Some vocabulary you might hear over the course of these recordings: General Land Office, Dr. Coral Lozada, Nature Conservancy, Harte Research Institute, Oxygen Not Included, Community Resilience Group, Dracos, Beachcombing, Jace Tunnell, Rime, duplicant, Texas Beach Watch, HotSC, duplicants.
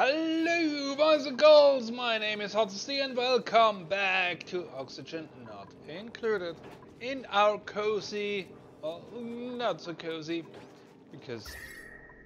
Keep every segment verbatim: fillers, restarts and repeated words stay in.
Hello, boys and girls, my name is HotSC and welcome back to Oxygen Not Included in our cozy, well, not so cozy, because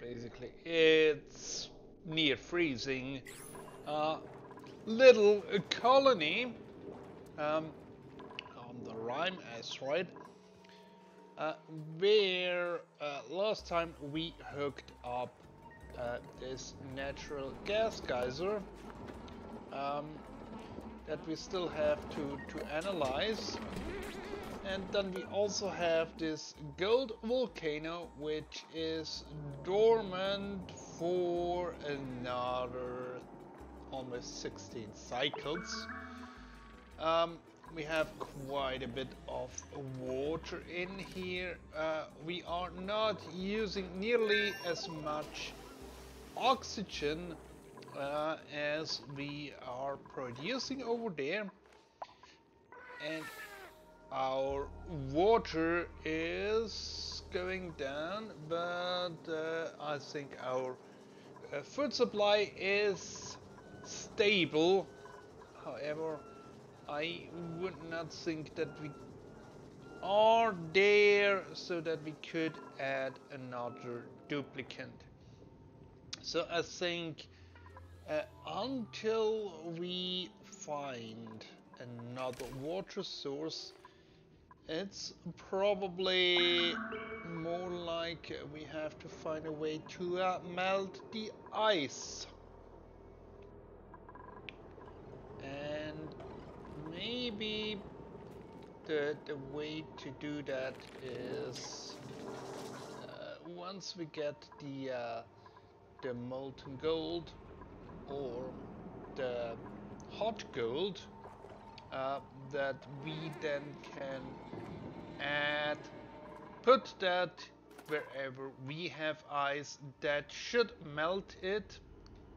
basically it's near freezing, uh, little colony um, on the Rime asteroid, uh, where uh, last time we hooked up Uh, this natural gas geyser um, that we still have to, to analyze, and then we also have this gold volcano which is dormant for another almost sixteen cycles. Um, we have quite a bit of water in here. Uh, we are not using nearly as much oxygen uh, as we are producing over there, and our water is going down, but uh, I think our uh, food supply is stable. However, I would not think that we are there so that we could add another duplicant. So I think uh, until we find another water source, it's probably more like we have to find a way to uh, melt the ice. And maybe the, the way to do that is uh, once we get the uh, the molten gold or the hot gold, uh, that we then can add, put that wherever we have ice, that should melt it,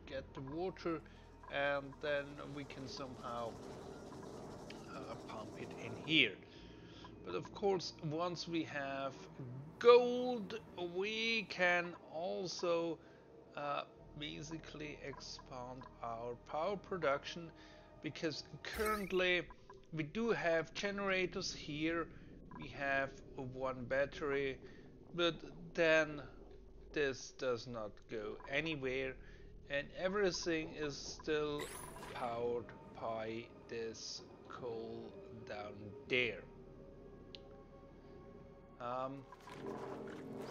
get the water, and then we can somehow uh, pump it in here. But of course, once we have gold, we can also Uh, basically expand our power production, because currently we do have generators here, we have one battery, but then this does not go anywhere and everything is still powered by this coal down there. Um,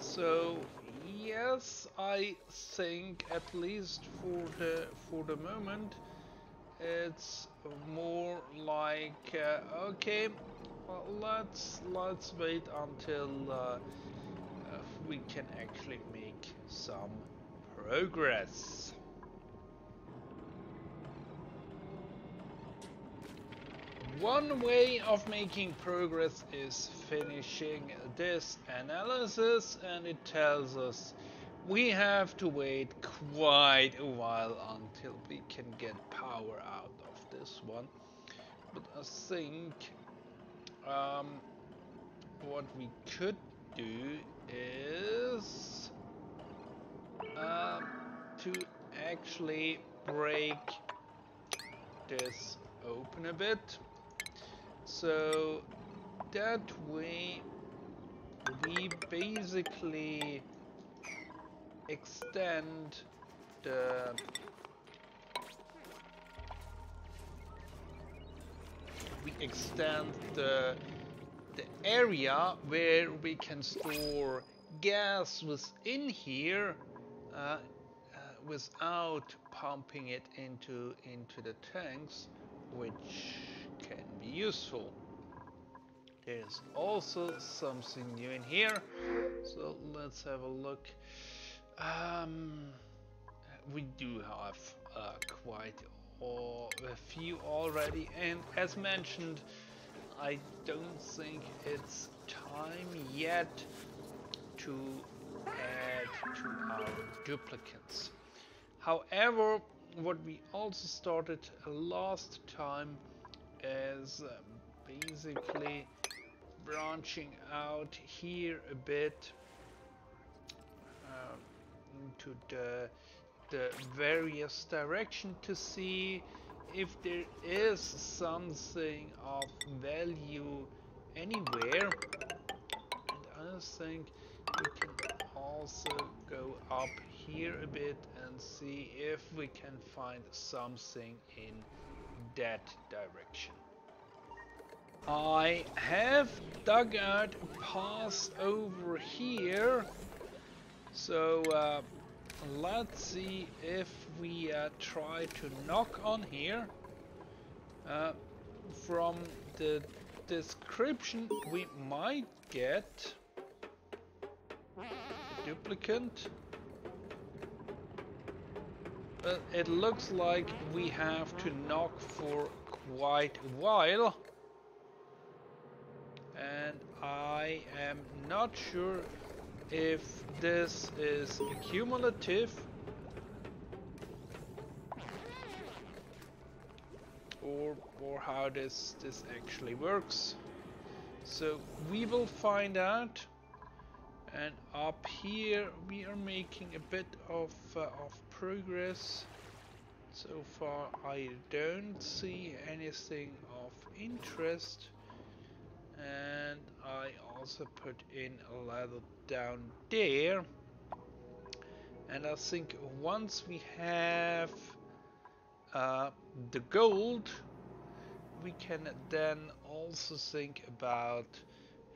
so yes, I think at least for the for the moment it's more like uh, okay, well, let's let's wait until uh, we can actually make some progress. One way of making progress is finishing this analysis, and it tells us we have to wait quite a while until we can get power out of this one. But I think um, what we could do is um, to actually break this open a bit. So that way we basically extend the we extend the the area where we can store gas within here uh, uh, without pumping it into into the tanks, which can be useful. There's also something new in here, so let's have a look. Um, we do have uh, quite a few already, and as mentioned, I don't think it's time yet to add to our duplicants. However, what we also started last time is uh, basically branching out here a bit uh, into the the various direction to see if there is something of value anywhere. And I think we can also go up here a bit and see if we can find something in that direction. I have dug out a path over here, so uh, let's see if we uh, try to knock on here. Uh, from the description we might get a duplicant, but it looks like we have to knock for quite a while. And I am not sure if this is cumulative or or how this this actually works. So we will find out. And up here we are making a bit of uh, of progress. So far I don't see anything of interest. And I also put in a ladder down there, and I think once we have uh, the gold, we can then also think about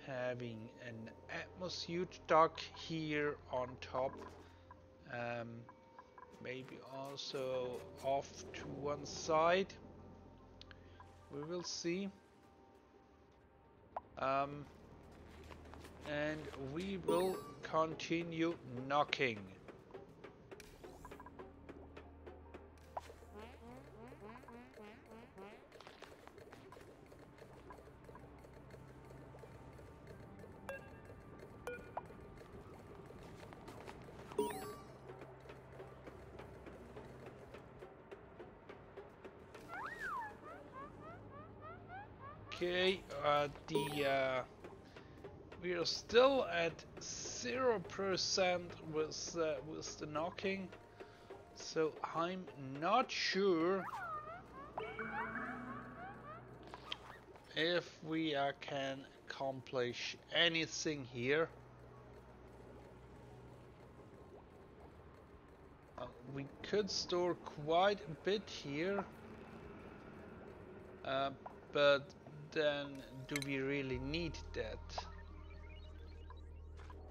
having an atmosphere dock here on top, um, maybe also off to one side. We will see. Um, and we will continue knocking. Okay, uh, the uh, we are still at zero percent with uh, with the knocking, so I'm not sure if we uh, can accomplish anything here. Uh, we could store quite a bit here, uh, but then do we really need that?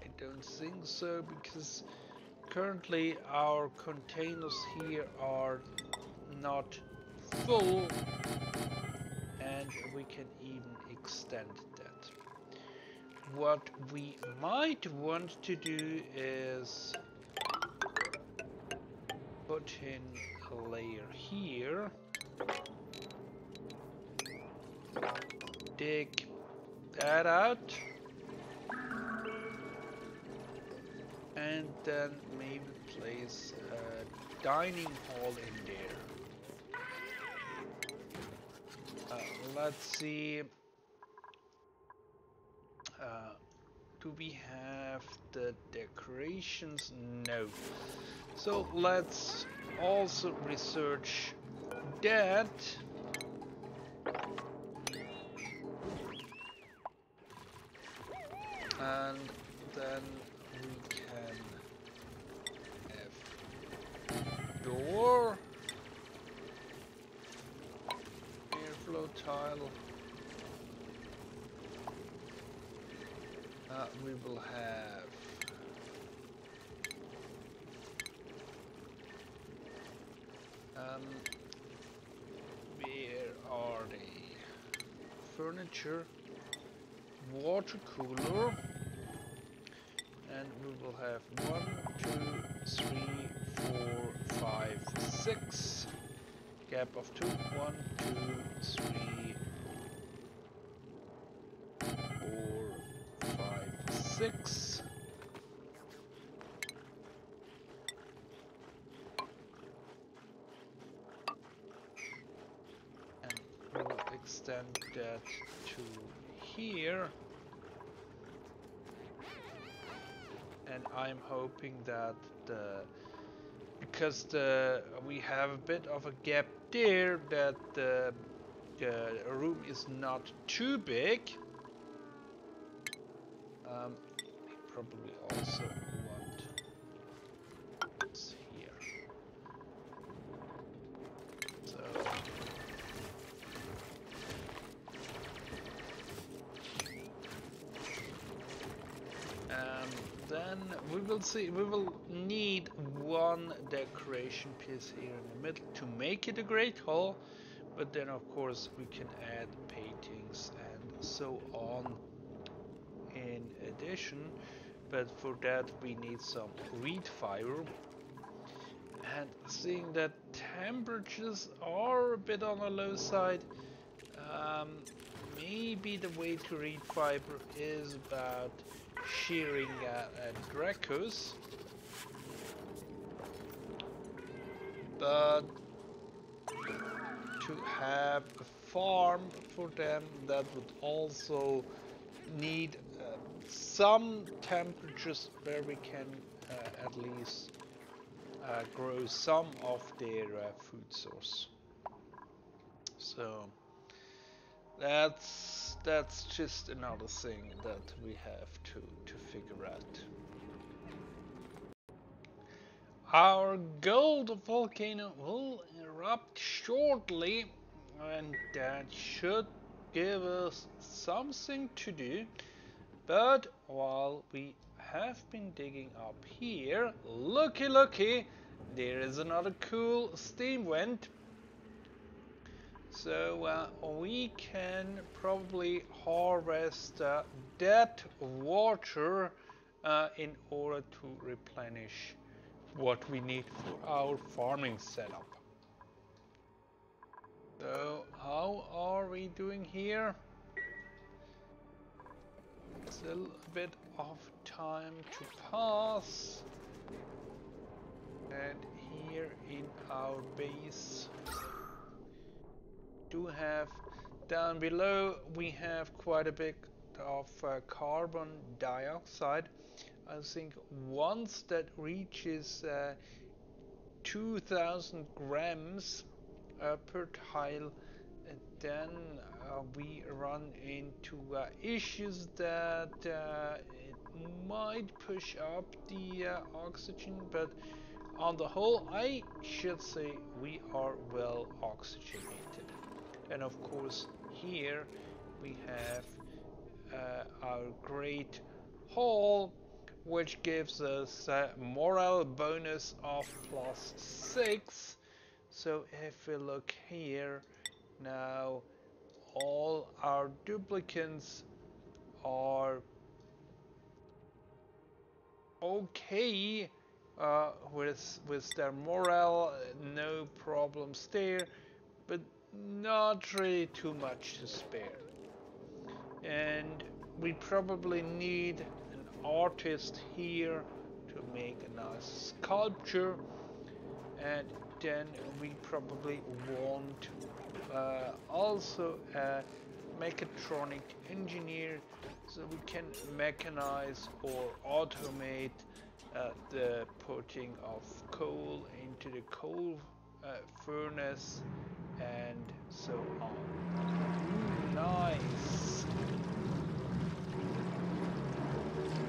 I don't think so, because currently our containers here are not full, and we can even extend that. What we might want to do is put in a layer here, dig that out, and then maybe place a dining hall in there. Uh, let's see, uh, do we have the decorations? No. So let's also research that. And then we can have door, airflow tile. Uh, we will have um, where are the furniture, water cooler. And we will have one, two, three, four, five, six. Gap of two. One, two, three, four, five, six. And we will extend that to here. And I'm hoping that the because the we have a bit of a gap there that the, the room is not too big. Um, probably also want this here. So um, then we will see. We will need one decoration piece here in the middle to make it a great hall. But then, of course, we can add paintings and so on in addition, but for that we need some reed fiber. And seeing that temperatures are a bit on the low side, um, maybe the way to reed fiber is about shearing at, at Dracos, but to have a farm for them that would also need some temperatures where we can uh, at least uh, grow some of their uh, food source. So that's that's just another thing that we have to to figure out. Our gold volcano will erupt shortly, and that should give us something to do. But while we have been digging up here, looky looky, there is another cool steam vent. So uh, we can probably harvest uh, that water uh, in order to replenish what we need for our farming setup. So how are we doing here? Still a bit of time to pass, and here in our base do have down below we have quite a bit of uh, carbon dioxide. I think once that reaches uh, two thousand grams uh, per tile, then uh, we run into uh, issues that uh, it might push up the uh, oxygen, but on the whole I should say we are well oxygenated. And of course here we have uh, our great hall, which gives us a morale bonus of plus six. So if we look here now, all our duplicants are okay uh, with with their morale, no problems there, but not really too much to spare. And we probably need an artist here to make a nice sculpture, and then we probably want Uh, also a mechatronic engineer, so we can mechanize or automate uh, the putting of coal into the coal uh, furnace and so on. Nice!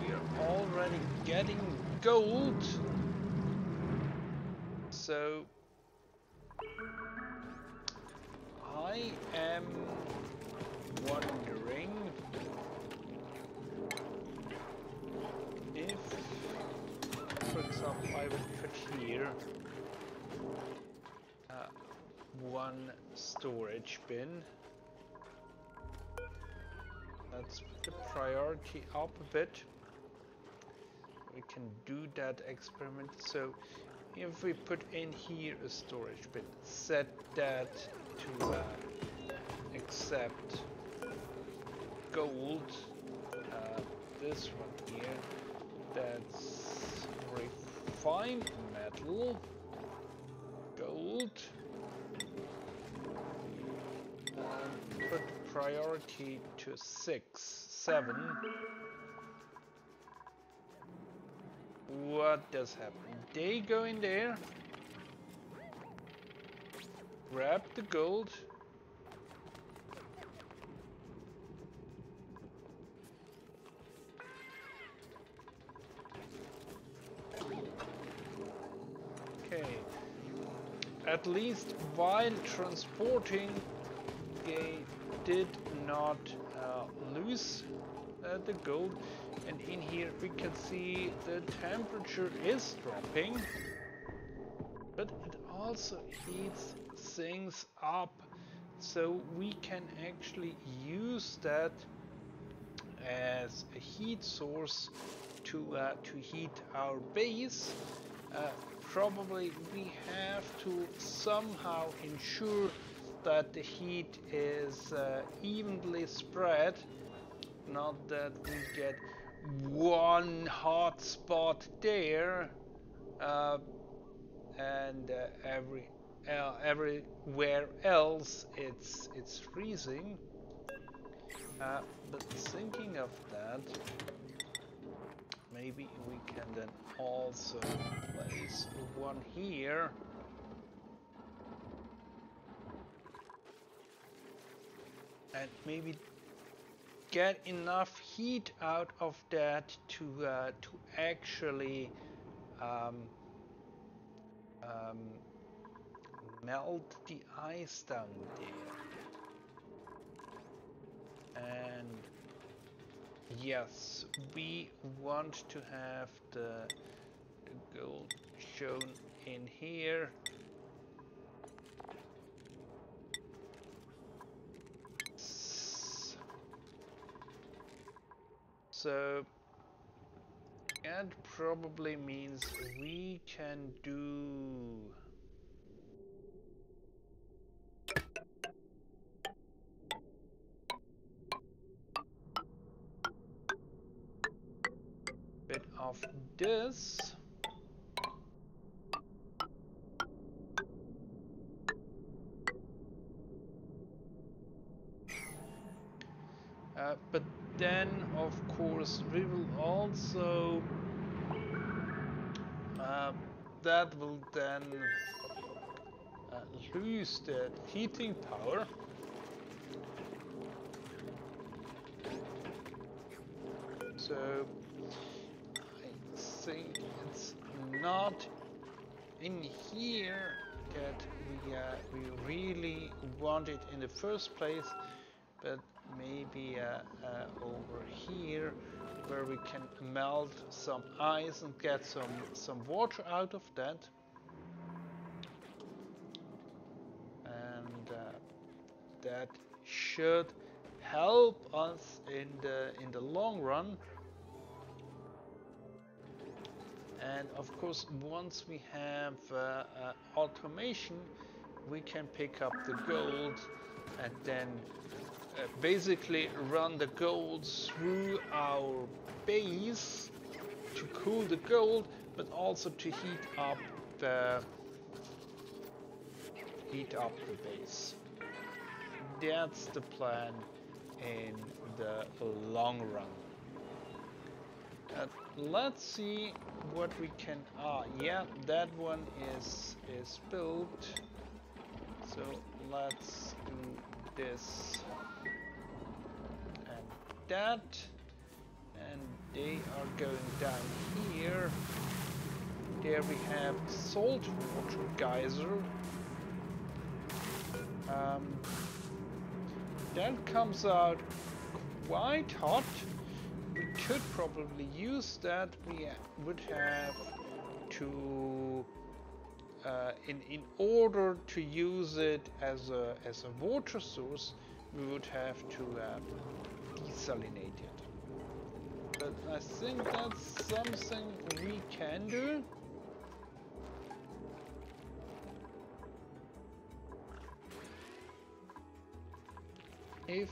We are already getting gold, so I am wondering if, for example, I would put here uh, one storage bin. Let's put the priority up a bit. We can do that experiment. So if we put in here a storage bin, set that to uh, accept gold, uh, this one here, that's refined metal, gold, and put priority to six, seven. What does happen? They go in there, grab the gold. Okay. At least while transporting, they did not uh, lose uh, the gold. And in here we can see the temperature is dropping, but it also heats things up, so we can actually use that as a heat source to uh, to heat our base. Uh, probably we have to somehow ensure that the heat is uh, evenly spread, not that we get one hot spot there uh, and uh, every uh, everywhere else it's it's freezing. Uh, but thinking of that, maybe we can then also place one here. And maybe get enough heat out of that to uh, to actually um, um, melt the ice down there. And yes, we want to have the, the gold shown in here. So that probably means we can do a bit of this. Uh, but then, of course, we will also, uh, that will then uh, lose the heating power. So, I think it's not in here that we, uh, we really want it in the first place, but maybe uh, uh, over here where we can melt some ice and get some some water out of that. And uh, that should help us in the in the long run. And of course, once we have uh, uh, automation, we can pick up the gold and then Uh, basically run the gold through our base to cool the gold, but also to heat up the heat up the base. That's the plan in the long run. Uh, let's see what we can. Ah, yeah, that one is is built. So let's do this. That, and they are going down here. There we have salt water geyser. Um, that comes out quite hot. We could probably use that. We would have to, uh, in in order to use it as a as a water source, we would have to. Uh, Desalinated, but I think that's something we can do. If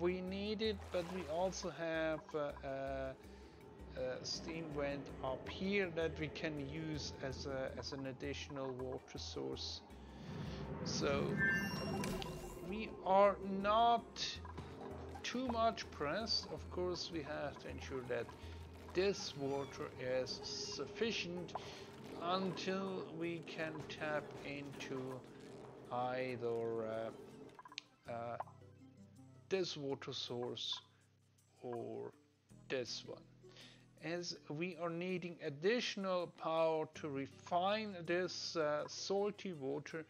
we need it, but we also have a, a, a steam vent up here that we can use as, a, as an additional water source. So we are not too much pressed. Of course, we have to ensure that this water is sufficient until we can tap into either uh, uh, this water source or this one. As we are needing additional power to refine this uh, salty water,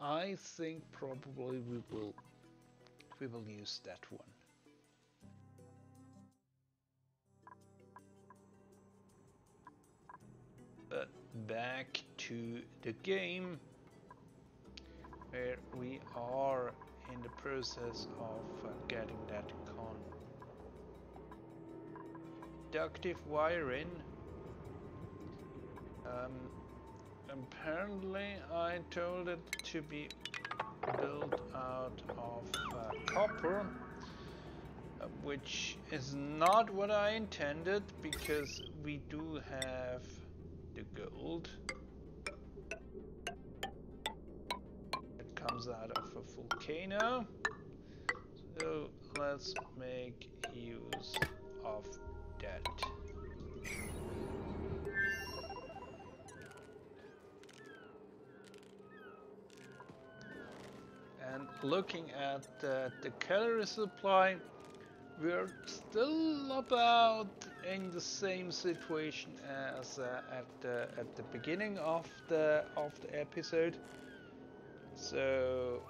I think probably we will we will use that one. But back to the game, where we are in the process of uh, getting that con. Conductive wire in. Um, apparently I told it to be built out of uh, copper, uh, which is not what I intended, because we do have the gold that comes out of a volcano, so let's make use of that. And looking at uh, the calorie supply, we're still about in the same situation as uh, at the at the beginning of the of the episode. So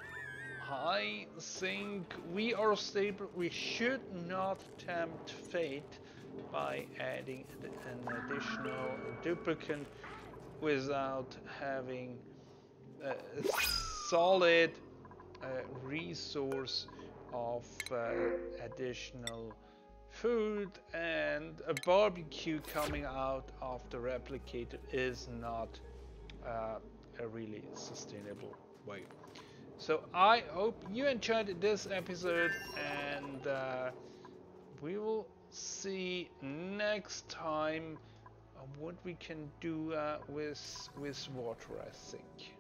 I think we are stable. We should not tempt fate by adding an additional duplicant without having a solid uh, resource of uh, additional food, and a barbecue coming out of the replicator is not uh, a really sustainable way. So I hope you enjoyed this episode, and uh, we will see next time what we can do uh, with with water, I think.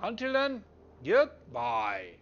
Until then, goodbye.